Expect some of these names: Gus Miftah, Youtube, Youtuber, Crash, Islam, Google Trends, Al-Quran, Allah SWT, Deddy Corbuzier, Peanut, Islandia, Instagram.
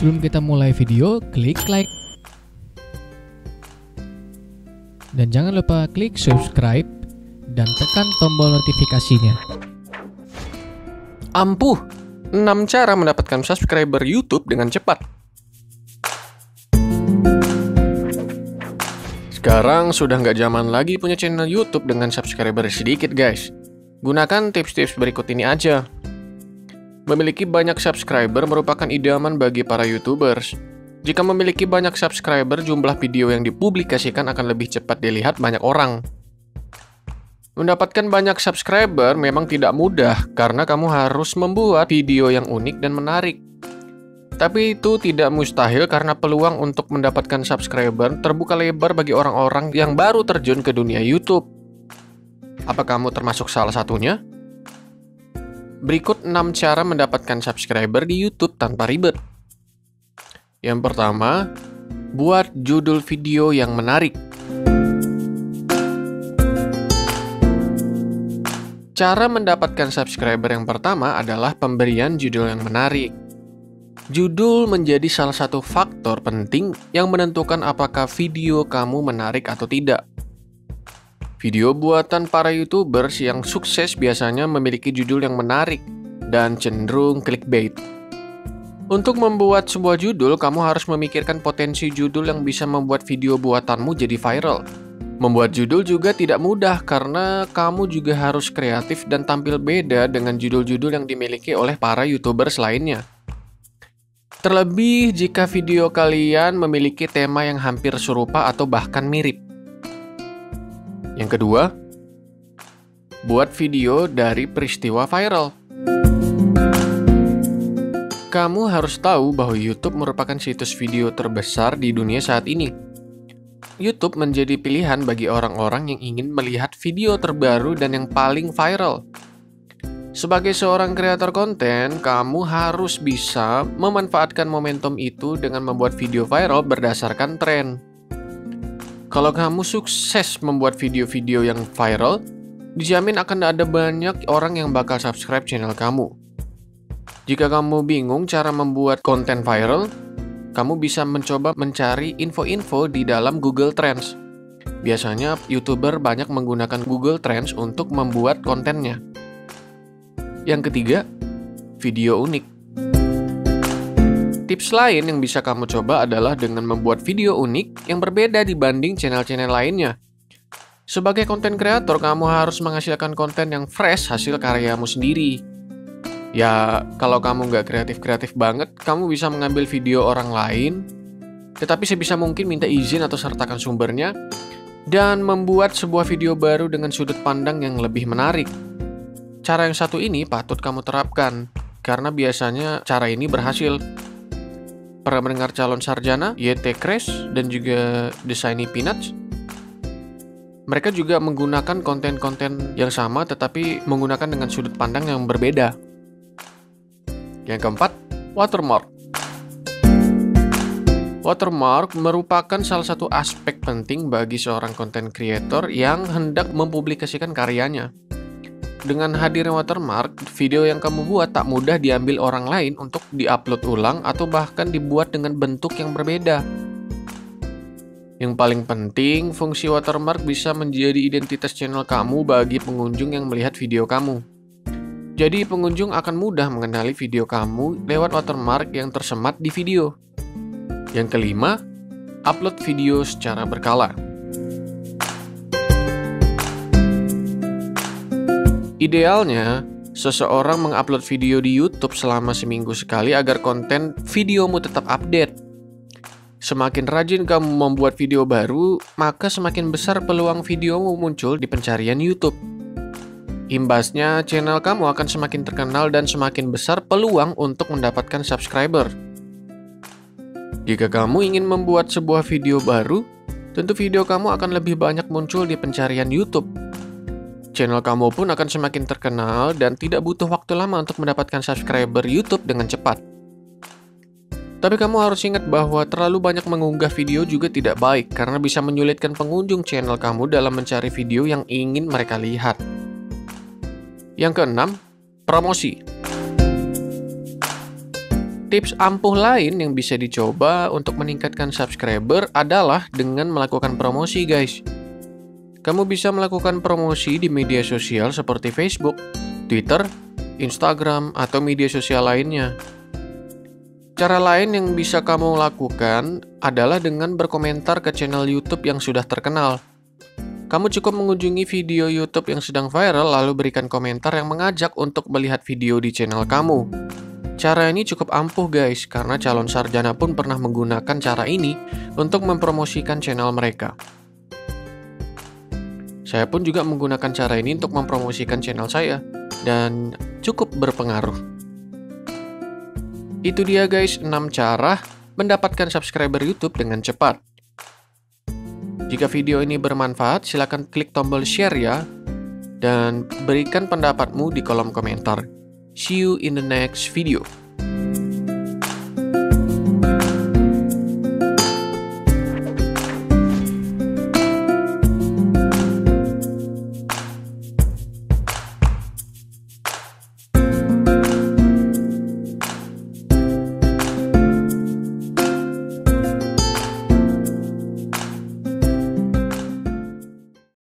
Sebelum kita mulai video, klik like. Dan jangan lupa klik subscribe dan tekan tombol notifikasinya. Ampuh, 6 cara mendapatkan subscriber YouTube dengan cepat. Sekarang sudah nggak zaman lagi punya channel YouTube dengan subscriber sedikit, guys. Gunakan tips-tips berikut ini aja. Memiliki banyak subscriber merupakan idaman bagi para YouTubers. Jika memiliki banyak subscriber, jumlah video yang dipublikasikan akan lebih cepat dilihat banyak orang. Mendapatkan banyak subscriber memang tidak mudah karena kamu harus membuat video yang unik dan menarik. Tapi itu tidak mustahil karena peluang untuk mendapatkan subscriber terbuka lebar bagi orang-orang yang baru terjun ke dunia YouTube. Apa kamu termasuk salah satunya? Berikut 6 cara mendapatkan subscriber di YouTube tanpa ribet. Yang pertama, buat judul video yang menarik. Cara mendapatkan subscriber yang pertama adalah pemberian judul yang menarik. Judul menjadi salah satu faktor penting yang menentukan apakah video kamu menarik atau tidak. Video buatan para YouTubers yang sukses biasanya memiliki judul yang menarik dan cenderung clickbait. Untuk membuat sebuah judul, kamu harus memikirkan potensi judul yang bisa membuat video buatanmu jadi viral. Membuat judul juga tidak mudah karena kamu juga harus kreatif dan tampil beda dengan judul-judul yang dimiliki oleh para YouTubers lainnya. Terlebih jika video kalian memiliki tema yang hampir serupa atau bahkan mirip. Yang kedua, buat video dari peristiwa viral. Kamu harus tahu bahwa YouTube merupakan situs video terbesar di dunia saat ini. YouTube menjadi pilihan bagi orang-orang yang ingin melihat video terbaru dan yang paling viral. Sebagai seorang kreator konten, kamu harus bisa memanfaatkan momentum itu dengan membuat video viral berdasarkan tren. Kalau kamu sukses membuat video-video yang viral, dijamin akan ada banyak orang yang bakal subscribe channel kamu. Jika kamu bingung cara membuat konten viral, kamu bisa mencoba mencari info-info di dalam Google Trends. Biasanya, YouTuber banyak menggunakan Google Trends untuk membuat kontennya. Yang ketiga, video unik. Tips lain yang bisa kamu coba adalah dengan membuat video unik yang berbeda dibanding channel-channel lainnya. Sebagai konten kreator, kamu harus menghasilkan konten yang fresh hasil karyamu sendiri. Ya, kalau kamu nggak kreatif-kreatif banget, kamu bisa mengambil video orang lain, tetapi sebisa mungkin minta izin atau sertakan sumbernya, dan membuat sebuah video baru dengan sudut pandang yang lebih menarik. Cara yang satu ini patut kamu terapkan, karena biasanya cara ini berhasil. Pernah mendengar calon sarjana YT Crash dan juga desainer Peanut? Mereka juga menggunakan konten-konten yang sama tetapi menggunakan dengan sudut pandang yang berbeda. Yang keempat, watermark. Watermark merupakan salah satu aspek penting bagi seorang konten creator yang hendak mempublikasikan karyanya. Dengan hadirnya watermark, video yang kamu buat tak mudah diambil orang lain untuk diupload ulang atau bahkan dibuat dengan bentuk yang berbeda. Yang paling penting, fungsi watermark bisa menjadi identitas channel kamu bagi pengunjung yang melihat video kamu. Jadi, pengunjung akan mudah mengenali video kamu lewat watermark yang tersemat di video. Yang kelima, upload video secara berkala. Idealnya, seseorang mengupload video di YouTube selama seminggu sekali agar konten videomu tetap update. Semakin rajin kamu membuat video baru, maka semakin besar peluang videomu muncul di pencarian YouTube. Imbasnya, channel kamu akan semakin terkenal dan semakin besar peluang untuk mendapatkan subscriber. Jika kamu ingin membuat sebuah video baru, tentu video kamu akan lebih banyak muncul di pencarian YouTube. Channel kamu pun akan semakin terkenal dan tidak butuh waktu lama untuk mendapatkan subscriber YouTube dengan cepat. Tapi kamu harus ingat bahwa terlalu banyak mengunggah video juga tidak baik karena bisa menyulitkan pengunjung channel kamu dalam mencari video yang ingin mereka lihat. Yang keenam, promosi. Tips ampuh lain yang bisa dicoba untuk meningkatkan subscriber adalah dengan melakukan promosi, guys. Kamu bisa melakukan promosi di media sosial seperti Facebook, Twitter, Instagram, atau media sosial lainnya. Cara lain yang bisa kamu lakukan adalah dengan berkomentar ke channel YouTube yang sudah terkenal. Kamu cukup mengunjungi video YouTube yang sedang viral lalu berikan komentar yang mengajak untuk melihat video di channel kamu. Cara ini cukup ampuh, guys, karena calon sarjana pun pernah menggunakan cara ini untuk mempromosikan channel mereka. Saya pun juga menggunakan cara ini untuk mempromosikan channel saya dan cukup berpengaruh. Itu dia, guys, 6 cara mendapatkan subscriber YouTube dengan cepat. Jika video ini bermanfaat, silakan klik tombol share ya, dan berikan pendapatmu di kolom komentar. See you in the next video.